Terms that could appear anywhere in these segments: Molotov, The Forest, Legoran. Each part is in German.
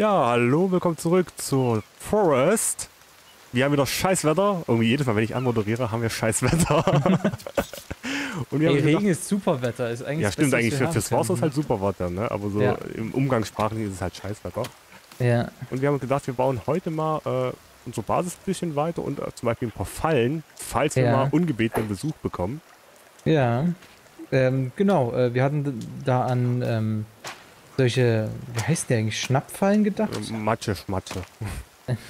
Ja, hallo, willkommen zurück zur Forest. Wir haben wieder Scheißwetter. Irgendwie jedes Mal, wenn ich anmoderiere, haben wir Scheißwetter. Und wir haben Regen gedacht, ist Superwetter. Ist eigentlich ja, stimmt eigentlich. Fürs Wasser ist halt Superwetter, ne? Aber so ja, im Umgangssprachlichen ist es halt Scheißwetter. Ja. Und wir haben gedacht, wir bauen heute mal unsere Basis ein bisschen weiter und zum Beispiel ein paar Fallen, falls wir mal ungebetenen Besuch bekommen. Ja. Genau. Wir hatten da an... solche, wie heißt der eigentlich, Schnappfallen gedacht? Matsche, Schmatsche.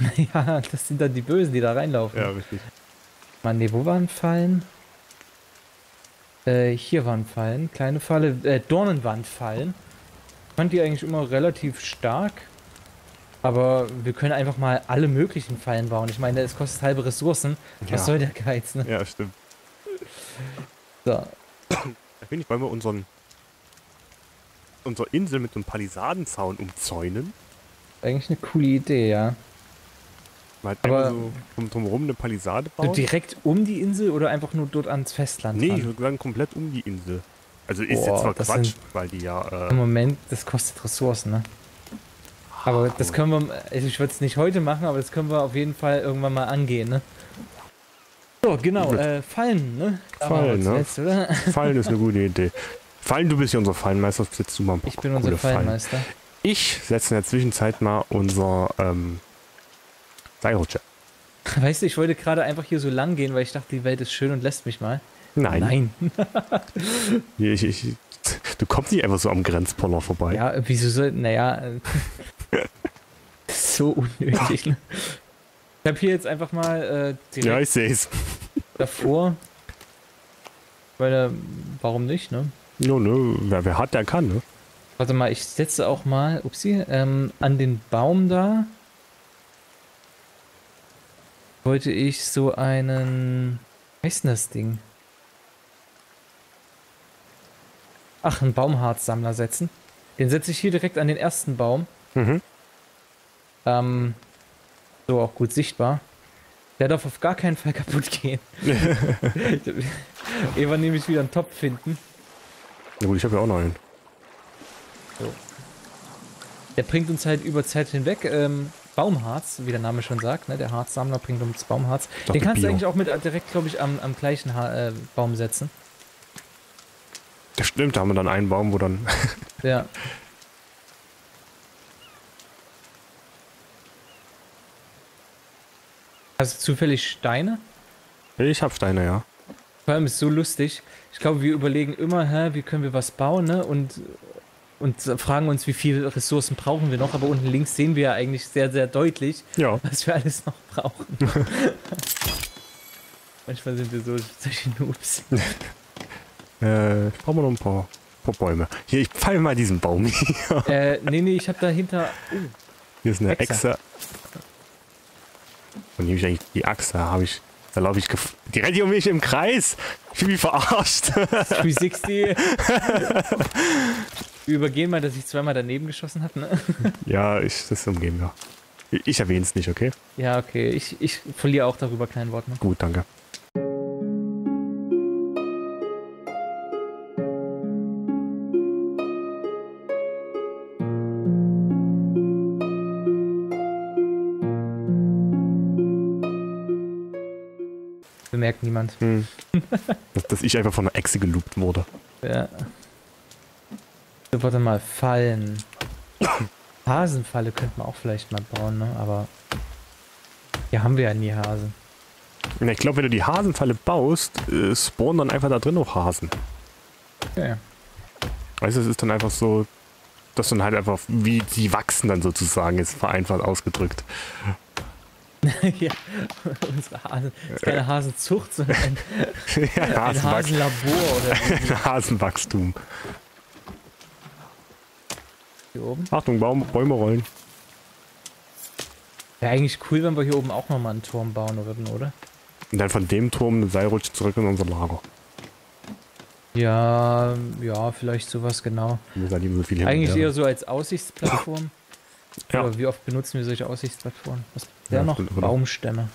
Naja, das sind dann die Bösen, die da reinlaufen. Ja, richtig. Mann, ne, wo waren Fallen? Hier waren Fallen, kleine Falle, Dornenwandfallen. Ich fand die eigentlich immer relativ stark. Aber wir können einfach mal alle möglichen Fallen bauen. Ich meine, es kostet halbe Ressourcen. Ja. Was soll der Geiz, ne? Ja, stimmt. So. Da bin ich, wollen wir unsere Insel mit einem Palisadenzaun umzäunen. Eigentlich eine coole Idee, ja. Mal halt so drumherum eine Palisade bauen. So direkt um die Insel oder einfach nur dort ans Festland? Nee, ich würde sagen komplett um die Insel. Also ist jetzt zwar Quatsch, weil die ja... Im Moment, das kostet Ressourcen, ne? Aber das können wir... Also ich würde es nicht heute machen, aber das können wir auf jeden Fall irgendwann mal angehen, ne? So, genau, Fallen, ne? Fallen, ne? Jetzt, oder? Fallen ist eine gute Idee. Fallen, du bist ja unser Fallenmeister, setzt du mal ein paar. Ich bin unser Fallenmeister. Fallen. Ich setze in der Zwischenzeit mal unser Seilrutsche. Weißt du, ich wollte gerade einfach hier so lang gehen, weil ich dachte, die Welt ist schön und lässt mich mal. Nein. Nein. Du kommst nicht einfach so am Grenzpoller vorbei. Ja, wieso soll... Naja... so unnötig. Ne? Ich habe hier jetzt einfach mal direkt... Ja, ich sehe es. ...davor... Weil, warum nicht, ne? Jo, ne, wer hat, der kann, ne? Warte mal, ich setze auch mal, upsie, an den Baum da. Wollte ich so einen, wie heißt denn das Ding? Ach, einen Baumharzsammler setzen. Den setze ich hier direkt an den ersten Baum. Mhm. So auch gut sichtbar. Der darf auf gar keinen Fall kaputt gehen. Irgendwann nämlich wieder einen Topf finden. Na gut, ich habe ja auch noch einen. So. Der bringt uns halt über Zeit hinweg Baumharz, wie der Name schon sagt. Ne? Der Harzsammler bringt uns Baumharz. Doch, den kannst du eigentlich auch mit direkt, glaube ich, am gleichen Baum setzen. Das stimmt, da haben wir dann einen Baum, wo dann... Ja. Hast du zufällig Steine? Ich habe Steine, ja. Vor allem ist so lustig. Ich glaube, wir überlegen immer, hä, wie können wir was bauen, ne? Und fragen uns, wie viele Ressourcen brauchen wir noch. Aber unten links sehen wir ja eigentlich sehr, sehr deutlich, was wir alles noch brauchen. Manchmal sind wir so solche Noobs. Ich brauche mal noch ein paar Bäume. Hier, ich pfeile mal diesen Baum hier. Nee, ich habe dahinter... Oh. Hier ist eine Echse. Und nehme ich eigentlich die Achse, habe ich, da laufe ich direkt um mich im Kreis. Ich bin wie verarscht. 360. Wir übergehen mal, dass ich zweimal daneben geschossen habe, ne? Ja, das umgehen wir. Ich erwähne es nicht, okay? Ja, okay. Ich verliere auch darüber kein Wort mehr. Gut, danke. Merkt niemand. Hm. Dass ich einfach von einer Echse geloopt wurde. Ja. So, warte mal, Fallen. Hasenfalle könnten wir auch vielleicht mal bauen, ne? Aber hier haben wir ja nie Hasen. Ja, ich glaube, wenn du die Hasenfalle baust, spawnen dann einfach da drin noch Hasen. Okay. Weißt du, es ist dann einfach so, dass dann halt einfach, wie die wachsen dann sozusagen, ist vereinfacht ausgedrückt. Ja, unsere Hasen. Das ist keine Hasenzucht, sondern ein Hasenlabor oder so. Ein Hasenwachstum. Hier oben? Achtung, Bäume rollen. Wäre eigentlich cool, wenn wir hier oben auch nochmal einen Turm bauen würden, oder? Und dann von dem Turm eine Seilrutsche zurück in unser Lager. Ja, ja, vielleicht sowas, genau. Eigentlich eher so als Aussichtsplattform. Ja. Aber wie oft benutzen wir solche Aussichtsplattformen? Was ja, noch Baumstämme.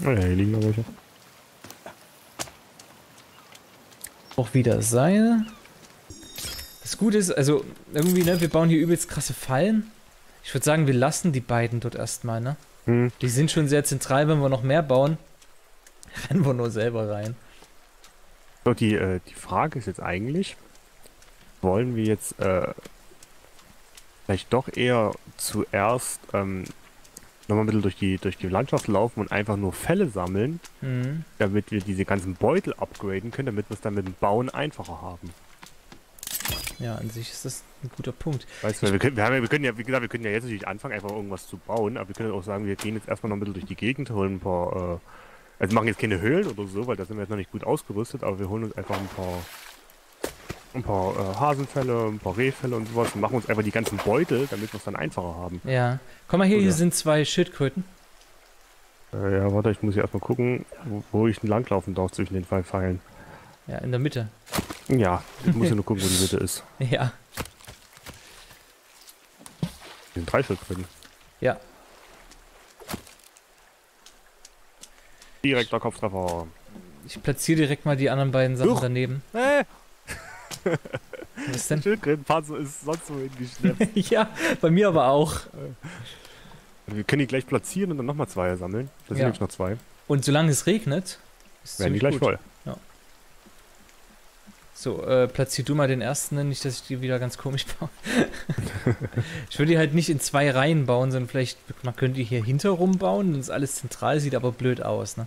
Ja, hier liegen noch welche. Auch wieder Seil. Das Gute ist, also irgendwie, ne, wir bauen hier übelst krasse Fallen. Ich würde sagen, wir lassen die beiden dort erstmal, ne? Hm. Die sind schon sehr zentral, wenn wir noch mehr bauen. Rennen wir nur selber rein. So, die Frage ist jetzt eigentlich, wollen wir jetzt vielleicht doch eher zuerst nochmal ein bisschen durch die Landschaft laufen und einfach nur Fälle sammeln, damit wir diese ganzen Beutel upgraden können, damit wir es dann mit dem Bauen einfacher haben. Ja, an sich ist das ein guter Punkt. Weißt du, wir können ja, wie gesagt, wir können ja jetzt natürlich anfangen, einfach irgendwas zu bauen, aber wir können auch sagen, wir gehen jetzt erstmal noch ein bisschen durch die Gegend, holen ein paar, also machen jetzt keine Höhlen oder so, weil da sind wir jetzt noch nicht gut ausgerüstet, aber wir holen uns einfach ein paar Hasenfälle, ein paar Rehfälle und sowas und machen uns einfach die ganzen Beutel, damit wir es dann einfacher haben. Ja. Komm mal hier, hier sind zwei Schildkröten. Ja, warte, ich muss hier erstmal gucken, wo ich langlaufen darf zwischen den zwei Pfeilen. Ja, in der Mitte. Ja, ich muss ja nur gucken, wo die Mitte ist. Ja. Die sind drei Schildkröten. Ja. Direkter Kopftreffer. Ich platziere direkt mal die anderen beiden Sachen daneben. Was denn? Schildkrötenpanzer ist sonst so hingeschleppt. Ja, bei mir aber auch. Wir können die gleich platzieren und dann nochmal zwei sammeln. Da sind nämlich noch zwei. Und solange es regnet, ist es gleich voll. Ja. So, platzier du mal den ersten, nicht, dass ich die wieder ganz komisch baue. Ich würde die halt nicht in zwei Reihen bauen, sondern vielleicht, man könnte die hier hinterrum bauen, dann ist alles zentral, sieht aber blöd aus, ne?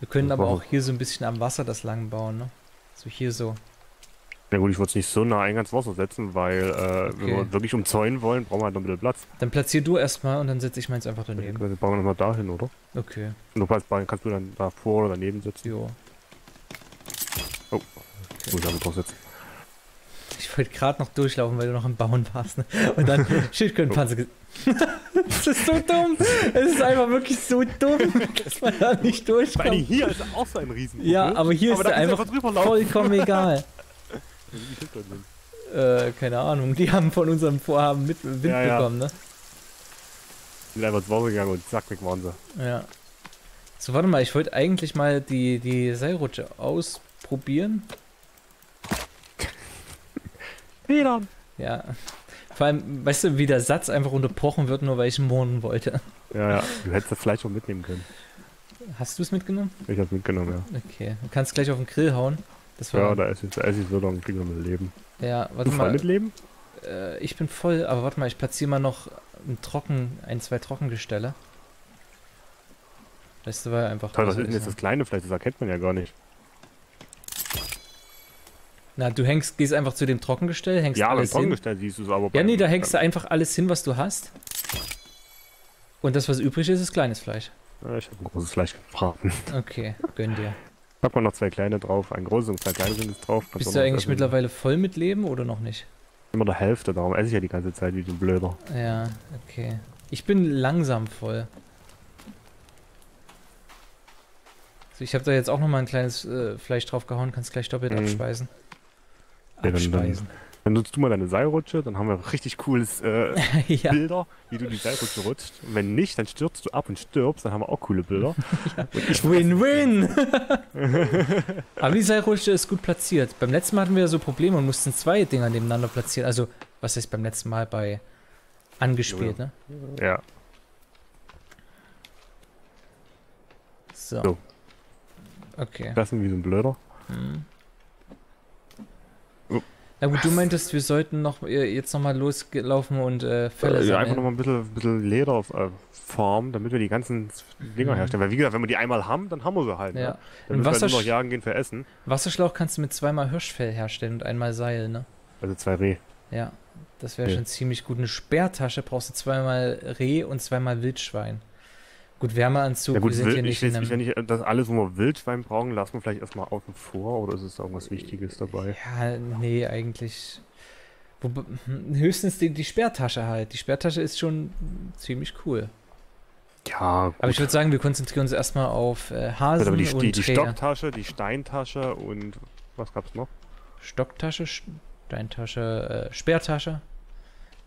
Wir können aber auch hier so ein bisschen am Wasser das lang bauen, ne? So hier so. Na gut, ich würde es nicht so nah ein ganz Wasser setzen, weil wenn wir wirklich umzäunen wollen, brauchen wir halt noch ein bisschen Platz. Dann platzier du erstmal und dann setze ich meins einfach daneben. Dann bauen wir nochmal dahin, oder? Okay. Und du kannst du dann davor oder daneben setzen. Jo. Oh, okay. Muss ich aber drauf setzen. Ich wollte gerade noch durchlaufen, weil du noch am Bauen warst. Ne? Und dann Schildkrötenpanzer. Das ist so dumm. Es ist einfach wirklich so dumm, dass man da nicht durchkommt. Weil hier ist auch so ein Riesen. Ja, aber hier ist einfach vollkommen egal. Keine Ahnung, die haben von unserem Vorhaben mit Wind bekommen, ne? Die sind einfach ins Wasser gegangen und zack, weg waren sie. Ja. So, warte mal, ich wollte eigentlich mal die Seilrutsche ausprobieren. Wieder! Ja. Vor allem, weißt du, wie der Satz einfach unterbrochen wird, nur weil ich murren wollte. Ja, ja, du hättest das vielleicht schon mitnehmen können. Hast du es mitgenommen? Ich hab's mitgenommen, ja. Okay, du kannst gleich auf den Grill hauen. Ja, da ist jetzt so lange, kriegen wir mit Leben. Ja, warte mal. Mit Leben? Ich bin voll, aber warte mal, ich platziere mal noch ein, zwei Trockengestelle. Weißt du, weil einfach... Toll, was ist denn jetzt das kleine vielleicht? Das erkennt man ja gar nicht. Na, du gehst einfach zu dem Trockengestell, hängst alles hin. Ja, beim Trockengestell siehst du es aber... Ja, nee, da hängst du einfach alles hin, was du hast. Und das, was übrig ist, ist kleines Fleisch. Ja, ich habe ein großes Fleisch gebraten. Okay, gönn dir. Pack mal noch zwei kleine drauf, ein großes und zwei kleine sind jetzt drauf. Bist du eigentlich mittlerweile voll mit Leben oder noch nicht? Immer der Hälfte, darum esse ich ja die ganze Zeit wie so ein Blöder. Ja, okay. Ich bin langsam voll. So, ich habe da jetzt auch nochmal ein kleines Fleisch drauf gehauen, kannst gleich doppelt abspeisen. Ja, dann nutzt du mal deine Seilrutsche, dann haben wir richtig cooles Bilder, wie du die Seilrutsche rutscht. Und wenn nicht, dann stürzt du ab und stirbst, dann haben wir auch coole Bilder. Win-win! Aber die Seilrutsche ist gut platziert. Beim letzten Mal hatten wir ja so Probleme und mussten zwei Dinger nebeneinander platzieren. Also, was heißt beim letzten Mal bei angespielt, ne? Ja. So. Okay. Das sind wie so ein Blöder. Hm. Na gut, du meintest, wir sollten jetzt nochmal loslaufen und Fälle sammeln. Einfach nochmal ein bisschen Leder formen, damit wir die ganzen Dinger herstellen. Weil wie gesagt, wenn wir die einmal haben, dann haben wir sie halt. Ja. Ne? Dann müssen wir nur noch jagen gehen für Essen. Wasserschlauch kannst du mit zweimal Hirschfell herstellen und einmal Seil, ne? Also zwei Reh. Ja, das wäre schon ziemlich gut. Eine Sperrtasche brauchst du zweimal Reh und zweimal Wildschwein. Gut, Wärmeanzug, ja gut, wir sind hier nicht das alles, wo wir Wildschwein brauchen, lassen wir vielleicht erstmal außen vor, oder ist es da irgendwas Wichtiges dabei? Ja, nee, eigentlich... Höchstens die Sperrtasche halt. Die Sperrtasche ist schon ziemlich cool. Ja, gut. Aber ich würde sagen, wir konzentrieren uns erstmal auf Hasen aber die Stocktasche, die Steintasche und... Was gab's noch? Stocktasche, Steintasche, Sperrtasche.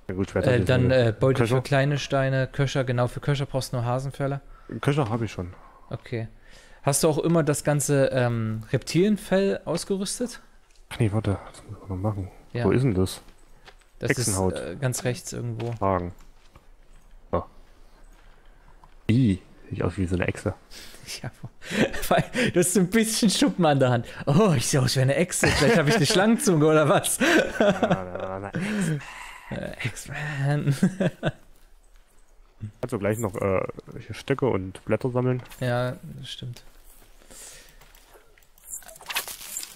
Ja, gut, dann Beutel für kleine Steine, Köcher, genau, für Köcher brauchst du nur Hasenfälle. Köcher habe ich schon. Okay. Hast du auch immer das ganze Reptilienfell ausgerüstet? Ach nee, warte, das muss man noch machen. Ja. Wo ist denn das? Das Hexenhaut. Ist ganz rechts irgendwo. Hagen. Ih, sieht aus wie so eine Echse. Ja, weil du hast so ein bisschen Schuppen an der Hand. Oh, ich sehe aus wie eine Echse. Vielleicht habe ich eine Schlangenzunge oder was? X-Man. Also gleich noch Stöcke und Blätter sammeln. Ja, das stimmt.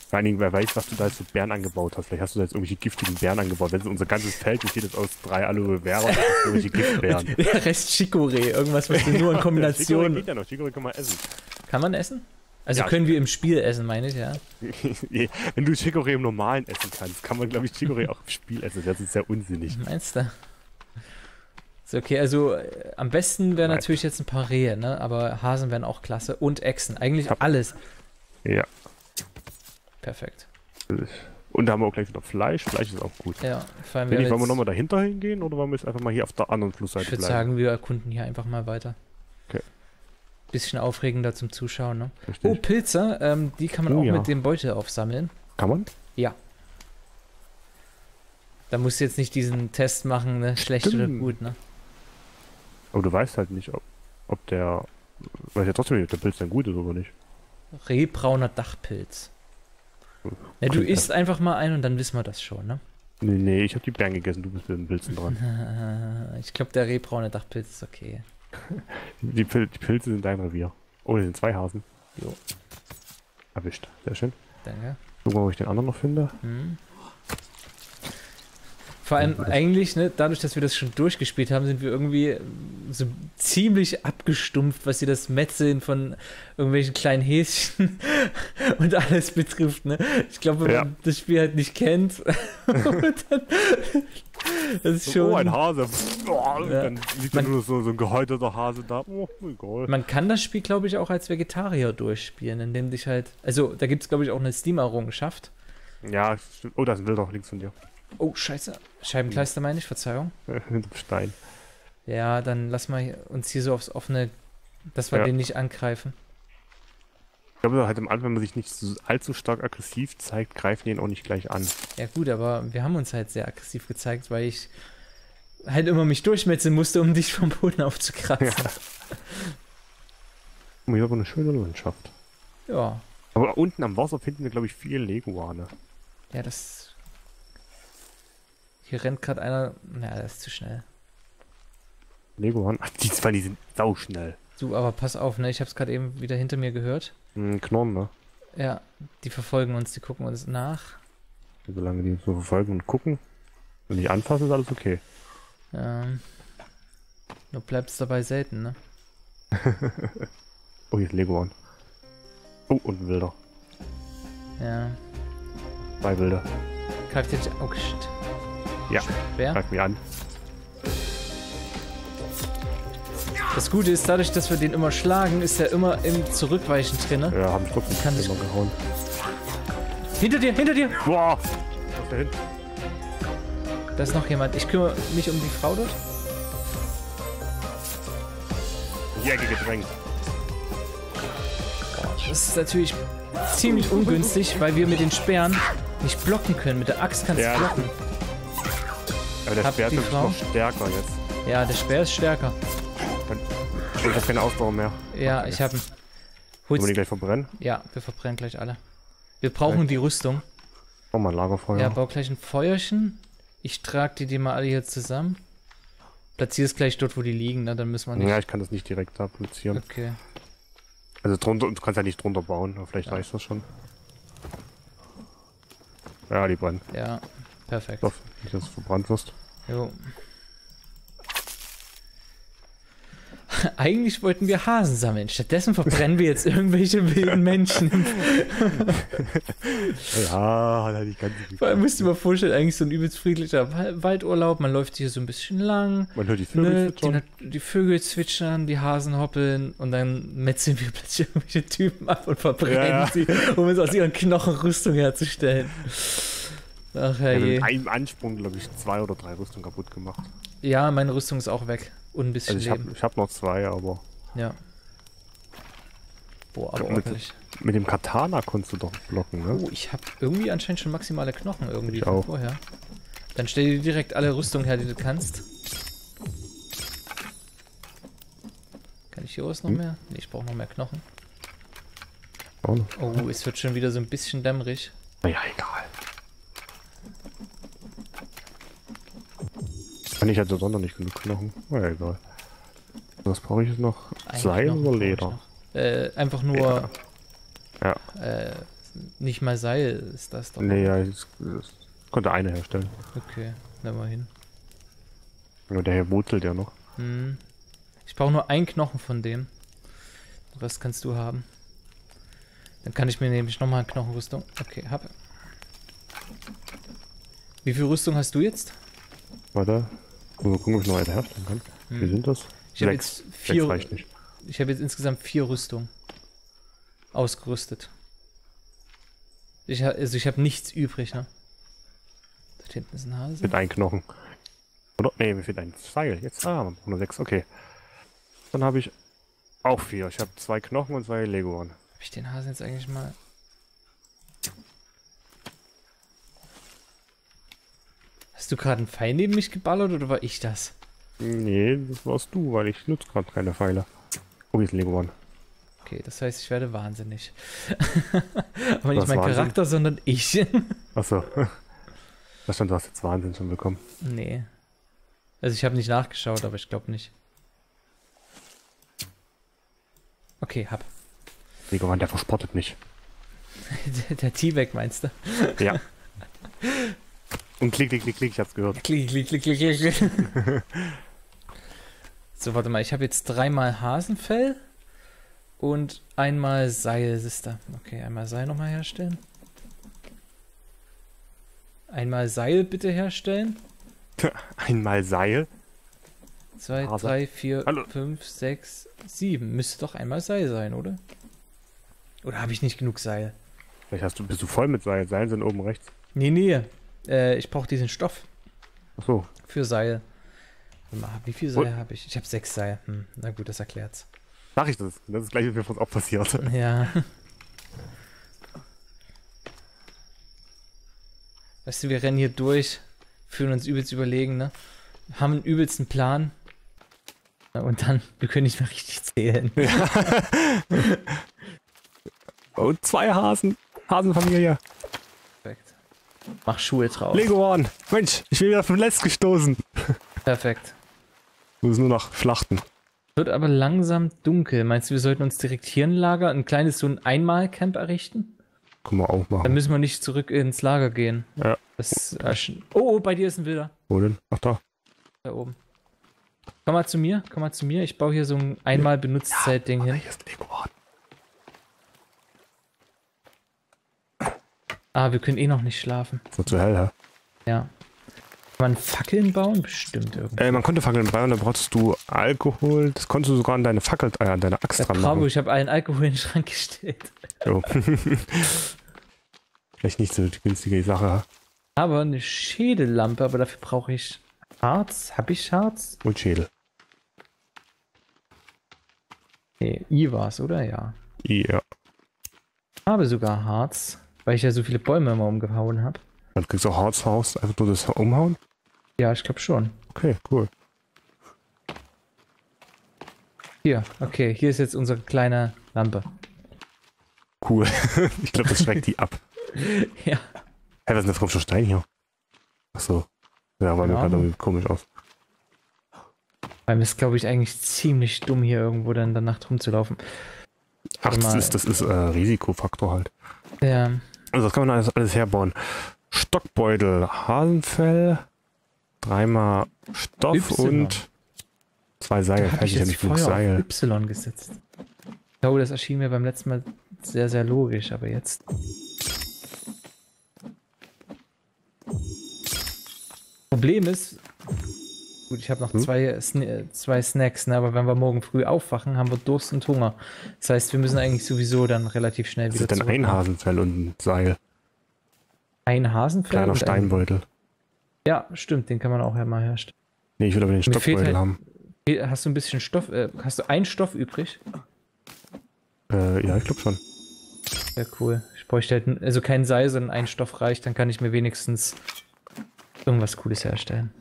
Vor allen Dingen, wer weiß, was du da jetzt mit Bären angebaut hast. Vielleicht hast du da jetzt irgendwelche giftigen Bären angebaut. Wenn unser ganzes Feld besteht jetzt aus 3 Aloe Vera und irgendwelche Giftbären. Der Rest Chicorée. Irgendwas, was du nur in Kombination... Chicorée geht ja noch. Chicorée kann man essen. Kann man essen? Also ja, können wir im Spiel essen, meine ich, ja. Wenn du Chicorée im Normalen essen kannst, kann man, glaube ich, Chicorée auch im Spiel essen. Das ist ja unsinnig. Meinst du? Ist okay, also am besten wären natürlich jetzt ein paar Rehe, ne? Aber Hasen wären auch klasse. Und Echsen. Eigentlich alles. Ja. Perfekt. Und da haben wir auch gleich wieder Fleisch. Fleisch ist auch gut. Ja, fallen wir nicht, wollen wir nochmal dahinter hingehen oder wollen wir jetzt einfach mal hier auf der anderen Flussseite bleiben? Ich würde sagen, wir erkunden hier einfach mal weiter. Okay. Bisschen aufregender zum Zuschauen, ne? Verstehe. Oh, Pilze, die kann man auch mit dem Beutel aufsammeln. Kann man? Ja. Da musst du jetzt nicht diesen Test machen, ne? Schlecht oder gut, ne? Aber du weißt halt nicht, ob der... Weiß ja trotzdem nicht, ob der Pilz dann gut ist oder nicht. Rehbrauner Dachpilz. Ja, du isst einfach mal ein und dann wissen wir das schon, ne? Nee, nee, ich hab die Bären gegessen, du bist mit den Pilzen dran. Ich glaube, der rehbraune Dachpilz ist okay. Die Pilze sind dein Revier. Oh, das sind 2 Hasen. Jo. Erwischt, sehr schön. Danke. Gucken wir, wo ich den anderen noch finde. Mhm. Vor allem eigentlich, ne, dadurch, dass wir das schon durchgespielt haben, sind wir irgendwie so ziemlich abgestumpft, was hier das Metzeln von irgendwelchen kleinen Häschen und alles betrifft. Ne? Ich glaube, wenn man das Spiel halt nicht kennt, dann, das ist schon... Oh, ein Hase. Oh, ja. Dann liegt da nur so ein gehäuteter Hase da. Oh, egal. Man kann das Spiel, glaube ich, auch als Vegetarier durchspielen, indem dich halt... Also, da gibt es, glaube ich, auch eine Steam-Errungenschaft. Ja, stimmt. Oh, da ist ein Wilder links von dir. Oh, scheiße. Scheibenkleister meine ich, Verzeihung. Stein. Ja, dann lass mal uns hier so aufs offene, dass wir den nicht angreifen. Ich glaube halt am Anfang, wenn man sich nicht allzu stark aggressiv zeigt, greifen die ihn auch nicht gleich an. Ja gut, aber wir haben uns halt sehr aggressiv gezeigt, weil ich halt immer mich durchmetzeln musste, um dich vom Boden aufzukratzen. Ja. Hier ist aber eine schöne Landschaft. Ja. Aber unten am Wasser finden wir, glaube ich, 4 Leguane. Ja, das... Hier rennt gerade einer. Na, das ist zu schnell. Leguan. Ach, die zwei, die sind sauschnell. Du, aber pass auf, ne? Ich hab's gerade eben wieder hinter mir gehört. Knorren, ne? Ja, die verfolgen uns, die gucken uns nach. Solange die uns so verfolgen und gucken und nicht anfassen, ist alles okay. Nur bleibst dabei selten, ne? Oh, hier ist Leguan. Oh, und ein Wilder. Ja. 2 Wilder. Greift jetzt. Oh, shit. Ja, greif mich an. Das Gute ist, dadurch, dass wir den immer schlagen, ist er immer im Zurückweichen drin. Ne? Ja, haben ich trotzdem immer gehauen. Hinter dir, hinter dir! Boah! Da ist noch jemand. Ich kümmere mich um die Frau dort. Jäger gedrängt. Das ist natürlich ziemlich ungünstig, weil wir mit den Speeren nicht blocken können. Mit der Axt kannst du blocken. Aber der Speer ist noch stärker jetzt. Ja, der Speer ist stärker. Ich habe keine Ausdauer mehr. Ja, okay. Ich habe ihn. Wollen wir die gleich verbrennen? Ja, wir verbrennen gleich alle. Wir brauchen die Rüstung. Bau mal ein Lagerfeuer. Ja, bau gleich ein Feuerchen. Ich trage die mal alle hier zusammen. Platziere es gleich dort, wo die liegen, ne? Dann müssen wir nicht... Ja, ich kann das nicht direkt da platzieren. Okay. Also drunter, du kannst ja nicht drunter bauen, aber vielleicht reicht das schon. Ja, die brennen. Ja, perfekt. Doch. Nicht, dass du verbrannt wirst. Jo. Eigentlich wollten wir Hasen sammeln. Stattdessen verbrennen wir jetzt irgendwelche wilden Menschen. Ja, da die ganze Geschichte. Vor allem müsst ihr mal vorstellen, eigentlich so ein übelst friedlicher Waldurlaub. Man läuft hier so ein bisschen lang. Man hört die Vögel zwitschern. Die Vögel zwitschern, die Hasen hoppeln und dann metzeln wir plötzlich irgendwelche Typen ab und verbrennen sie, um es aus ihren Knochen Rüstung herzustellen. Ach, ja, mit einem Ansprung, glaube ich, 2 oder 3 Rüstungen kaputt gemacht. Ja, meine Rüstung ist auch weg. Und ein bisschen Leben. Ich hab noch 2, aber... Ja. Boah, aber mit dem Katana konntest du doch blocken, ne? Oh, ich hab irgendwie anscheinend schon maximale Knochen irgendwie von vorher. Dann stell dir direkt alle Rüstungen her, die du kannst. Kann Hier ist noch mehr? Nee, ich brauche noch mehr Knochen. Oh, es wird schon wieder so ein bisschen dämmerig. Naja, egal. Kann ich also doch noch nicht genug Knochen. Naja, egal. Was brauche ich jetzt noch? Seil oder Leder? Einfach nur... Ja. Nicht mal Seil ist das doch. Nee, ja, ich konnte eine herstellen. Okay, dann mal hin. Nur der hier wurzelt ja noch. Hm. Ich brauche nur einen Knochen von dem. Was kannst du haben? Dann kann ich mir nämlich nochmal eine Knochenrüstung. Okay, habe. Wie viel Rüstung hast du jetzt? Warte. Mal gucken, ob ich noch eine herstellen kann. Hm. Wie sind das? Ich habe jetzt vier. Reicht nicht. Ich habe jetzt insgesamt 4 Rüstungen ausgerüstet. Also ich habe nichts übrig, ne? Da hinten ist ein Hase. Mit einem Knochen. Oder? Nee, mir fehlt ein Seil. Jetzt, nur 6, okay. Dann habe ich auch 4. Ich habe 2 Knochen und 2 Legoren. Habe ich den Hasen jetzt eigentlich mal... Hast du gerade einen Pfeil neben mich geballert oder war ich das? Nee, das warst du, weil ich nutze gerade keine Pfeile. Oh, hier ist ein Legoren. Okay, das heißt, ich werde wahnsinnig. Aber nicht mein Charakter, sondern ich. Achso. Das stand, du hast jetzt Wahnsinn schon bekommen. Nee. Also ich habe nicht nachgeschaut, aber ich glaube nicht. Okay, hab. Legoran, der verspottet mich. Der T-Bag meinst du? Ja. Und klick, klick, klick, klick, ich hab's gehört. Klick, klick, klick, klick, klick. So, warte mal, ich habe jetzt 3 mal Hasenfell und 1 mal Seil, Sister. Okay, 1 mal Seil nochmal herstellen. 1 mal Seil bitte herstellen. 1 mal Seil. 2, 3, 4, 5, 6, 7. Müsste doch 1 mal Seil sein, oder? Oder habe ich nicht genug Seil? Vielleicht bist du voll mit Seil. Seil sind oben rechts. Nee, nee. Ich brauche diesen Stoff. Ach so. Für Seil. Wie viel Seil habe ich? Ich habe 6 Seil. Hm. Na gut, das erklärt's. Mach ich das. Das ist gleich, wie mir von uns auch passiert. Ja. Weißt du, wir rennen hier durch. Fühlen uns übelst überlegen, ne? Haben einen übelsten Plan. Und dann, wir können nicht mehr richtig zählen. Ja. Und 2 Hasen. Hasenfamilie. Perfekt. Mach Schuhe drauf. Legoran. Mensch, ich bin wieder vom Letzt gestoßen. Perfekt. Wir müssen nur noch schlachten. Wird aber langsam dunkel. Meinst du, wir sollten uns direkt hier ein Lager, ein kleines, so ein Einmal-Camp errichten? Können wir auch machen. Dann müssen wir nicht zurück ins Lager gehen. Ja. Oh, bei dir ist ein Wilder. Wo denn? Ach da. Da oben. Komm mal zu mir, komm mal zu mir. Ich baue hier so ein einmal benutztes Zeltding hin. Hier ist Legoran. Ah, wir können eh noch nicht schlafen. So zu hell, hä? Ja. Kann man Fackeln bauen? Bestimmt irgendwie. Man konnte Fackeln bauen, da brauchst du Alkohol. Das konntest du sogar an deine Fackel, an deine Axt dran machen. Ich habe allen Alkohol in den Schrank gestellt. Jo. Vielleicht nicht so die günstige Sache. Aber eine Schädellampe, aber dafür brauche ich Harz. Habe ich Harz? Und Schädel. Nee, I war es, oder? Ja. Ja. Ich habe sogar Harz, weil ich ja so viele Bäume immer umgehauen habe. Dann kriegst du auch Harz raus, einfach nur das Umhauen? Ja, ich glaube schon. Okay, cool. Hier, okay, hier ist jetzt unsere kleine Lampe. Cool. Ich glaube, das schreckt die ab. Ja. Hey, was ist denn das komische Stein hier? Achso. Ja, weil mir gerade irgendwie komisch aus. Weil mir ist, glaube ich, eigentlich ziemlich dumm, hier irgendwo dann in der Nacht rumzulaufen. Ach, das ist Risikofaktor halt. Ja. Also das kann man alles herbauen. Stockbeutel, Hasenfell, 3 mal Stoff und 2 Seile. Da habe ich jetzt Feuer auf Y gesetzt. Ich glaube, das erschien mir beim letzten Mal sehr, sehr logisch, aber jetzt... Problem ist, gut, ich habe noch 2 Snacks, ne? Aber wenn wir morgen früh aufwachen, haben wir Durst und Hunger. Das heißt, wir müssen eigentlich sowieso dann relativ schnell wieder zurück. Das ist dann ein Hasenfell und ein Seil. Ein Hasenfell? Kleiner Steinbeutel. Ja, stimmt, den kann man auch mal herstellen. Nee, ich will aber den Stockbeutel haben. Hast du ein bisschen Stoff, hast du einen Stoff übrig? Ja, ich glaube schon. Ja, cool. Ich bräuchte halt, also kein Seil, sondern ein Stoff reicht, dann kann ich mir wenigstens irgendwas Cooles herstellen.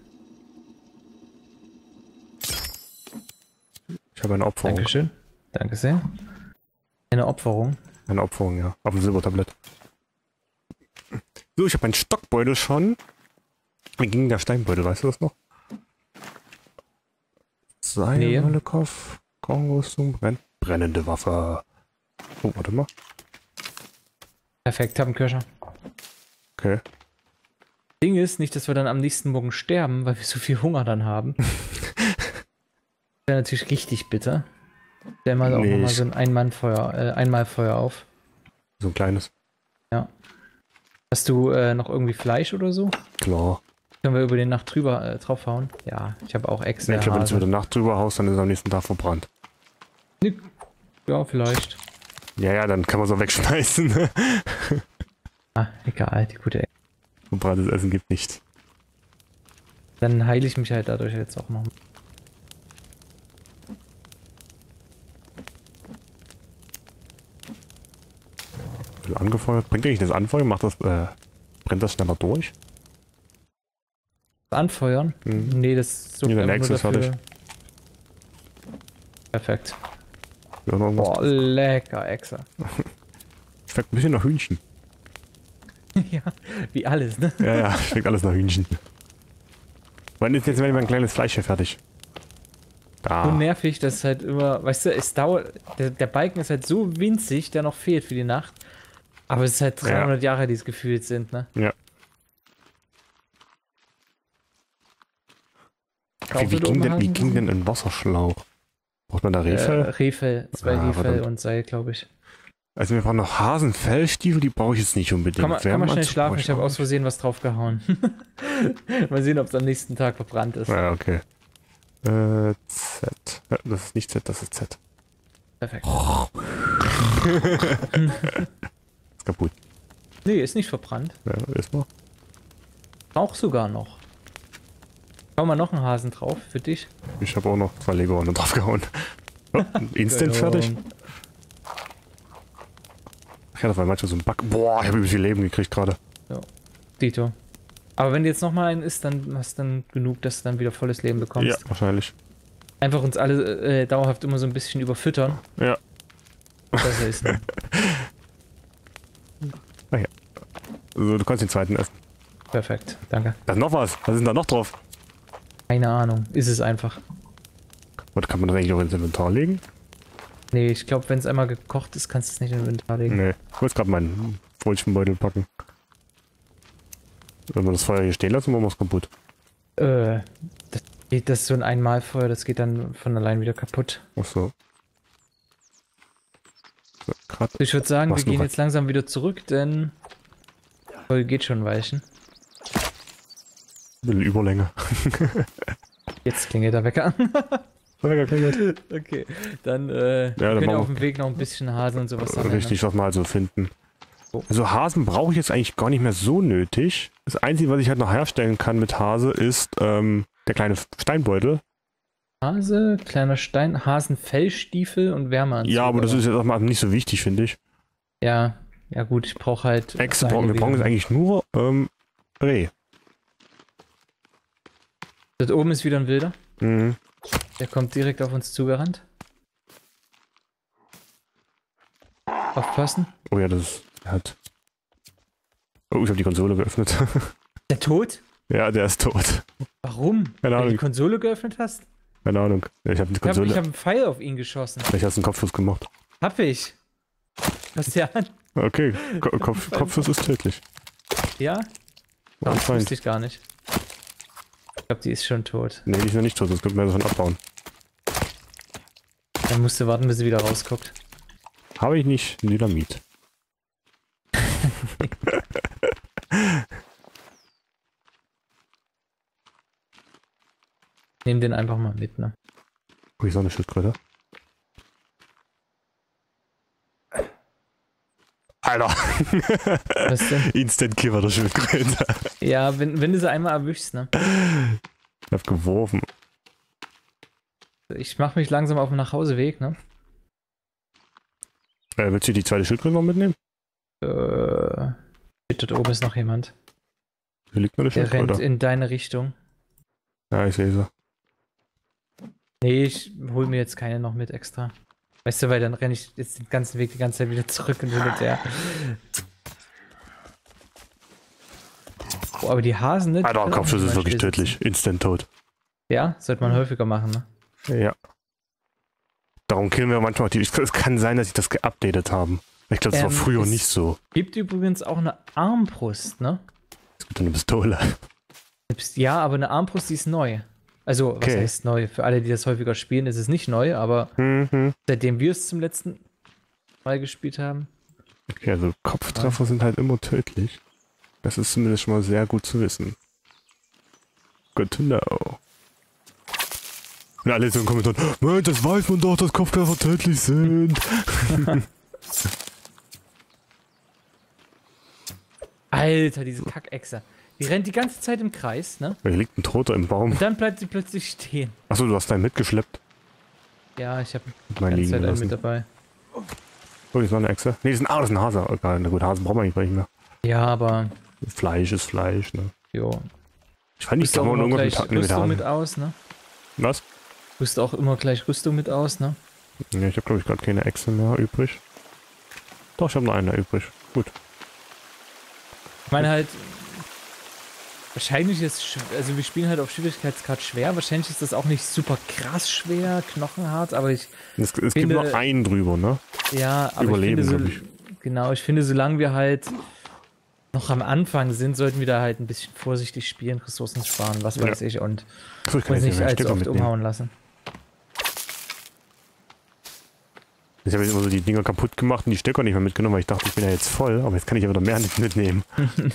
Ich habe eine Opferung. Dankeschön. Danke sehr. Eine Opferung. Eine Opferung, ja. Auf dem Silbertablett. So, ich habe meinen Stockbeutel schon. Mir ging der Steinbeutel, weißt du das noch? Seine Molotov, Kornrüstung, brennende Waffe. Oh, warte mal. Perfekt, hab einen Kirscher. Okay. Ding ist nicht, dass wir dann am nächsten Morgen sterben, weil wir so viel Hunger dann haben. Das wäre natürlich richtig bitter. Stell mal auch nochmal so ein Einmalfeuer auf. So ein kleines. Ja. Hast du noch irgendwie Fleisch oder so? Klar. Können wir über die Nacht drüber draufhauen? Ja, ich habe auch extra. Nee, ich glaube, wenn du über die Nacht drüber haust, dann ist es am nächsten Tag verbrannt. Ja, vielleicht. Ja, ja, dann kann man es auch wegschmeißen. Ah, egal, die gute Ecke. Verbranntes Essen gibt nichts. Dann heile ich mich halt dadurch jetzt auch noch. Angefeuert. Bringt eigentlich das Anfeuern? Macht das, brennt das schneller durch? Anfeuern? Mhm. Nee, das ist so. Der nächste ist fertig. Perfekt. Boah, lecker, Exe. Schmeckt ein bisschen nach Hühnchen. Ja, wie alles, ne? Ja, ja, schmeckt alles nach Hühnchen. Wann ist jetzt mein kleines Fleisch hier fertig? Da. So nervig, dass halt immer, weißt du, es dauert, der Balken ist halt so winzig, der noch fehlt für die Nacht. Aber es ist halt 300 Jahre, die es gefühlt sind, ne? Ja. Wie ging denn ein Wasserschlauch? Braucht man da Rehfell? Rehfell, zwei Rehfell und Seil, glaube ich. Also wir brauchen noch Hasenfellstiefel, die brauche ich jetzt nicht unbedingt. Kann man schnell schlafen, ich habe aus Versehen was draufgehauen. Mal sehen, ob es am nächsten Tag verbrannt ist. Ja, okay. Z. Das ist nicht Z, das ist Z. Perfekt. Oh. Ist kaputt. Nee, ist nicht verbrannt. Ja, erstmal. Auch sogar noch. Hau mal noch einen Hasen drauf für dich. Ich habe auch noch zwei Leberhunde draufgehauen. Oh, instant fertig. Ja, das war manchmal so ein Bug. Boah, ich habe übel viel Leben gekriegt gerade. Ja. Dito. Aber wenn du jetzt nochmal einen isst, dann hast du dann genug, dass du dann wieder volles Leben bekommst. Ja, wahrscheinlich. Einfach uns alle dauerhaft immer so ein bisschen überfüttern. Ja. Besser ist nicht. Ach ja. Also, du kannst den zweiten essen. Perfekt, danke. Da ist noch was. Was ist denn da noch drauf? Keine Ahnung. Ist es einfach. Oder kann man das eigentlich auch ins Inventar legen? Nee, ich glaube, wenn es einmal gekocht ist, kannst du es nicht in den Inventar legen. Nee, ich wollte gerade meinen Brötchenbeutel packen. Wenn wir das Feuer hier stehen lassen, machen wir es kaputt. Das ist so ein Einmalfeuer, das geht dann von allein wieder kaputt. Ach so. Ich würde sagen, wir gehen jetzt langsam wieder zurück, denn die Folge geht schon weichen. Ein bisschen Überlänge. Jetzt klingelt der Wecker an. Okay, dann können wir auf dem Weg noch ein bisschen Hasen und sowas sammeln. Richtig, was wir also finden. Also Hasen brauche ich jetzt eigentlich gar nicht mehr so nötig. Das Einzige, was ich halt noch herstellen kann mit Hase, ist der kleine Steinbeutel. Hase, kleiner Stein, Hasenfellstiefel und Wärmeanzug. Ja, aber das ist jetzt auch mal nicht so wichtig, finde ich. Ja, ja gut, ich brauche halt... Echse brauchen wir, jetzt eigentlich nur Reh. Dort oben ist wieder ein Wilder. Mhm. Der kommt direkt auf uns zugerannt. Aufpassen. Oh ja, das hat... Oh, ich habe die Konsole geöffnet. Der tot? Ja, der ist tot. Warum? Keine Ahnung. Weil du die Konsole geöffnet hast? Keine Ahnung. Ich habe einen Pfeil auf ihn geschossen. Vielleicht hast du einen Kopfschuss gemacht. Hab ich. Pass dir an. Okay, Kopfschuss ist tödlich. Ja? Das wusste ich gar nicht. Ich glaube, die ist schon tot. Nee, die ist noch nicht tot, das könnte man davon abbauen. Dann musst du warten, bis sie wieder rausguckt. Habe ich nicht Dynamit. Nehmen den einfach mal mit, ne? Oh, ich sah eine Schildkröte. Alter! Was denn? Instant Kill war der Schildkröte. Ja, wenn du sie einmal erwischst, ne? Ich hab geworfen. Ich mach mich langsam auf dem Nachhauseweg, ne? Willst du die zweite Schildkröte noch mitnehmen? Dort oben ist noch jemand. Hier liegt eine Schildkröte. Der rennt in deine Richtung. Ja, ich sehe sie. Nee, ich hol mir jetzt keine noch mit extra. Weißt du, weil dann renne ich jetzt den ganzen Weg die ganze Zeit wieder zurück und wieder der. Oh, aber die Hasen, ne? Alter, Kopfschuss ist wirklich tödlich. Instant tot. Ja, sollte man häufiger machen, ne? Ja. Darum killen wir manchmal die. Es kann sein, dass sie das geupdatet haben. Ich glaube, das war früher nicht so. Es gibt übrigens auch eine Armbrust, ne? Es gibt eine Pistole. Ja, aber eine Armbrust, die ist neu. Also, was heißt neu? Für alle, die das häufiger spielen, ist es nicht neu, aber seitdem wir es zum letzten Mal gespielt haben. Okay, also Kopftreffer sind halt immer tödlich. Das ist zumindest schon mal sehr gut zu wissen. Good to know. Und alle so in den Kommentaren, Mensch, das weiß man doch, dass Kopftreffer tödlich sind. Alter, diese Kackechse. Die rennt die ganze Zeit im Kreis, ne? Hier liegt ein Toter im Baum. Und dann bleibt sie plötzlich stehen. Achso, du hast deinen mitgeschleppt. Ja, ich habe die ganze Zeit einen mit dabei. Oh, das ist noch eine Echse. Ne, das ist ein Hase. Okay, na gut, Hasen brauchen wir eigentlich nicht mehr. Ja, aber... Fleisch ist Fleisch, ne? Jo. Ich fand nicht, dass man irgendwas mit Hasen... Rüstung mit aus, ne? Was? Du hast auch immer gleich Rüstung mit aus, ne? Ne, ich habe glaube ich gerade keine Echse mehr übrig. Doch, ich habe noch eine übrig. Gut. Ich meine halt... Wahrscheinlich ist, also wir spielen halt auf Schwierigkeitsgrad schwer, wahrscheinlich ist das auch nicht super krass schwer, knochenhart, aber ich es finde, gibt noch einen drüber, ne? Ja, aber Überleben, ich finde, genau, ich finde, solange wir halt noch am Anfang sind, sollten wir da halt ein bisschen vorsichtig spielen, Ressourcen sparen, was weiß ich, und uns nicht allzu oft umhauen lassen. Ich habe jetzt immer so die Dinger kaputt gemacht und die Stöcker nicht mehr mitgenommen, weil ich dachte, ich bin ja jetzt voll, aber jetzt kann ich aber mehr mitnehmen.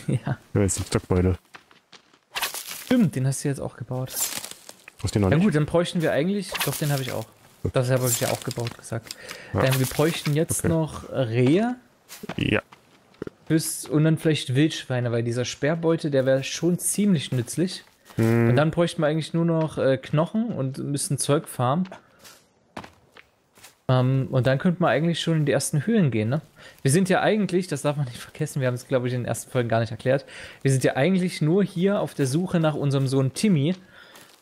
Ja. Ja, jetzt die Stockbeule. Stimmt, den hast du jetzt auch gebaut. Hast du den noch nicht? Ja gut, dann bräuchten wir eigentlich... Doch, den habe ich auch. Das habe ich ja auch gebaut, gesagt. Ja. Wir bräuchten jetzt noch Rehe. Ja. Und dann vielleicht Wildschweine, weil dieser Sperrbeute, der wäre schon ziemlich nützlich. Hm. Und dann bräuchten wir eigentlich nur noch Knochen und müssen Zeug farmen. Und dann könnten wir eigentlich schon in die ersten Höhlen gehen, ne? Wir sind ja eigentlich, das darf man nicht vergessen, wir haben es, glaube ich, in den ersten Folgen gar nicht erklärt, wir sind ja eigentlich nur hier auf der Suche nach unserem Sohn Timmy,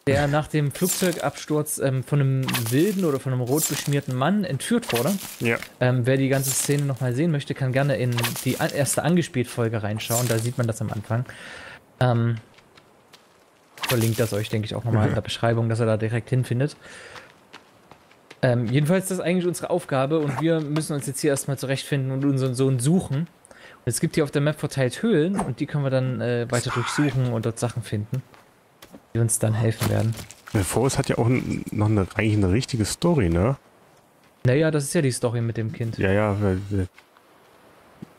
der nach dem Flugzeugabsturz von einem wilden oder von einem rot beschmierten Mann entführt wurde. Ja. Wer die ganze Szene nochmal sehen möchte, kann gerne in die erste Angespielt-Folge reinschauen, da sieht man das am Anfang. Verlinkt das euch, denke ich, auch nochmal in der Beschreibung, dass er da direkt hinfindet. Jedenfalls ist das eigentlich unsere Aufgabe und wir müssen uns jetzt hier erstmal zurechtfinden und unseren Sohn suchen. Und es gibt hier auf der Map verteilt Höhlen und die können wir dann weiter durchsuchen und dort Sachen finden, die uns dann helfen werden. The Forest hat ja auch noch eigentlich eine richtige Story, ne? Naja, das ist ja die Story mit dem Kind. Ja, ja.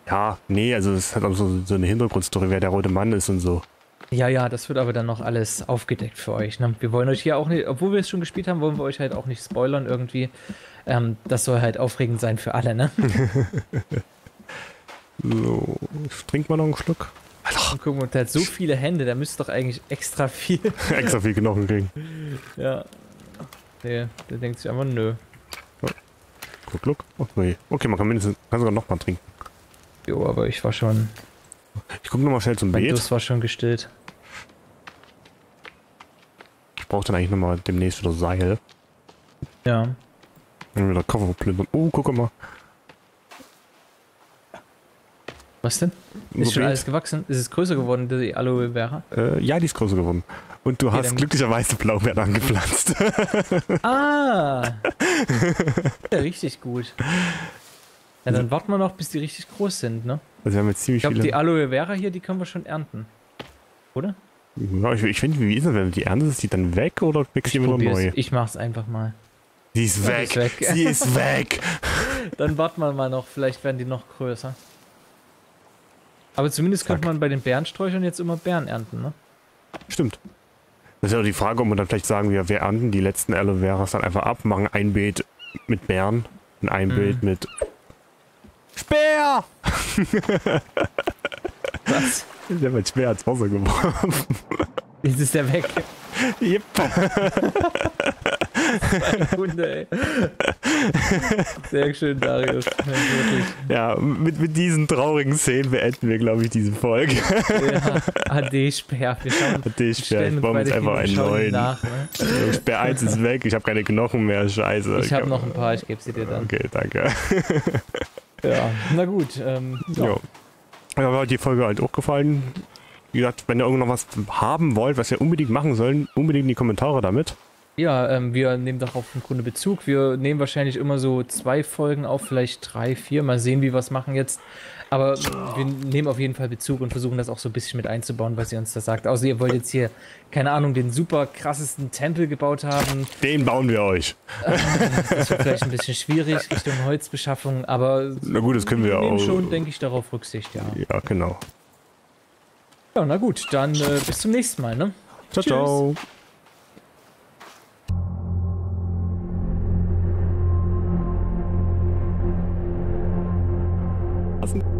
Ja, nee, also es hat auch so eine Hintergrundstory, wer der rote Mann ist und so. Ja, ja, das wird aber dann noch alles aufgedeckt für euch, ne? Wir wollen euch hier auch nicht, obwohl wir es schon gespielt haben, wollen wir euch halt auch nicht spoilern irgendwie. Das soll halt aufregend sein für alle, ne? So, trinken wir noch einen Schluck. Alter. Guck mal, der hat so viele Hände, der müsste doch eigentlich extra viel... extra viel Knochen kriegen. Ja. Nee, der denkt sich einfach, nö. Guck, guck. Okay. Okay, man kann mindestens, kann sogar nochmal trinken. Jo, aber ich war schon... Ich guck nochmal schnell zum Beet. Das war schon gestillt. Ich brauche dann eigentlich nochmal demnächst wieder Seil. Ja. Dann wieder Koffer plündern. Oh, guck mal. Was denn? Ist schon alles gewachsen? Ist es größer geworden, die Aloe Vera? Ja, die ist größer geworden. Und du hast glücklicherweise Blaubeeren angepflanzt. Ah! Ja, richtig gut. Ja, dann warten wir noch, bis die richtig groß sind, ne? Also wir haben jetzt ziemlich viele... Ich glaube, die Aloe Vera hier, die können wir schon ernten. Oder? Ja, ich finde, wie ist das, wenn die erntest, ist die dann weg oder kriegst du immer neu? Ich mach's einfach mal. Sie ist weg! Sie ist weg! Dann warten wir mal noch, vielleicht werden die noch größer. Aber zumindest könnte man bei den Bärensträuchern jetzt immer Beeren ernten, ne? Stimmt. Das ist ja auch die Frage, ob man dann vielleicht sagen, wir ernten die letzten Aloe Veras dann einfach ab, machen ein Beet mit Beeren und ein Beet mit... Speer! Was? Der wird schwer ins Wasser geworfen. Jetzt ist der weg. Yep. Sekunde, ey. Sehr schön, Darius. Ja, mit diesen traurigen Szenen beenden wir, glaube ich, diese Folge. Ja, AD-Sperr. AD-Sperr. Ich baue jetzt einfach einen neuen. Nach, ne? Sperr 1 ist weg, ich habe keine Knochen mehr, scheiße. Ich habe noch ein paar, ich gebe sie dir dann. Okay, danke. Ja, na gut. Ja. Mir hat die Folge halt auch gefallen. Wie gesagt, wenn ihr irgendwo noch was haben wollt, was wir unbedingt machen sollen, unbedingt in die Kommentare damit. Ja, wir nehmen darauf im Grunde Bezug. Wir nehmen wahrscheinlich immer so 2 Folgen auf, vielleicht 3, 4. Mal sehen, wie wir was machen jetzt. Aber wir nehmen auf jeden Fall Bezug und versuchen das auch so ein bisschen mit einzubauen, was ihr uns da sagt. Also ihr wollt jetzt hier, keine Ahnung, den super krassesten Tempel gebaut haben. Den bauen wir euch. Das wird vielleicht ein bisschen schwierig, Richtung Holzbeschaffung, aber... Na gut, das können wir auch. Schon, denke ich, darauf Rücksicht, ja. Ja, genau. Ja, na gut, dann bis zum nächsten Mal, ne? Ciao, ciao. Tschüss. Awesome.